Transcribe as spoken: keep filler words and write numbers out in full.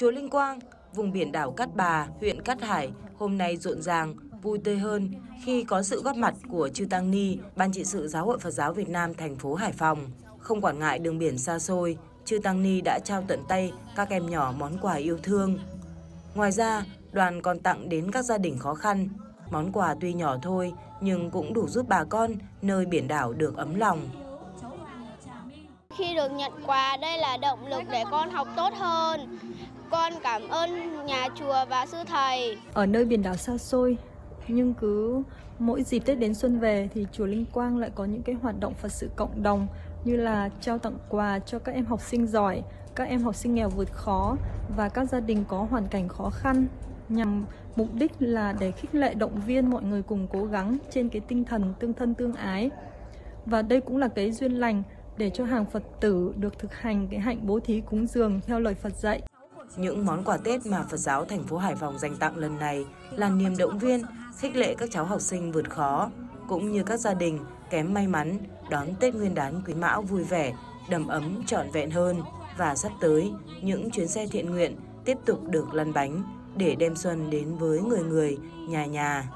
Chùa Linh Quang, vùng biển đảo Cát Bà, huyện Cát Hải hôm nay rộn ràng, vui tươi hơn khi có sự góp mặt của Chư Tăng Ni, Ban trị sự Giáo hội Phật giáo Việt Nam thành phố Hải Phòng. Không quản ngại đường biển xa xôi, Chư Tăng Ni đã trao tận tay các em nhỏ món quà yêu thương. Ngoài ra, đoàn còn tặng đến các gia đình khó khăn. Món quà tuy nhỏ thôi nhưng cũng đủ giúp bà con nơi biển đảo được ấm lòng. Khi được nhận quà, đây là động lực để con học tốt hơn. Con cảm ơn nhà chùa và sư thầy. Ở nơi biển đảo xa xôi, nhưng cứ mỗi dịp Tết đến xuân về thì chùa Linh Quang lại có những cái hoạt động Phật sự cộng đồng như là trao tặng quà cho các em học sinh giỏi, các em học sinh nghèo vượt khó và các gia đình có hoàn cảnh khó khăn, nhằm mục đích là để khích lệ động viên mọi người cùng cố gắng trên cái tinh thần tương thân tương ái. Và đây cũng là cái duyên lành để cho hàng Phật tử được thực hành cái hạnh bố thí cúng dường theo lời Phật dạy. Những món quà Tết mà Phật giáo thành phố Hải Phòng dành tặng lần này là niềm động viên, khích lệ các cháu học sinh vượt khó, cũng như các gia đình kém may mắn đón Tết Nguyên đán Quý Mão vui vẻ, đầm ấm, trọn vẹn hơn. Và sắp tới, những chuyến xe thiện nguyện tiếp tục được lăn bánh để đem xuân đến với người người, nhà nhà.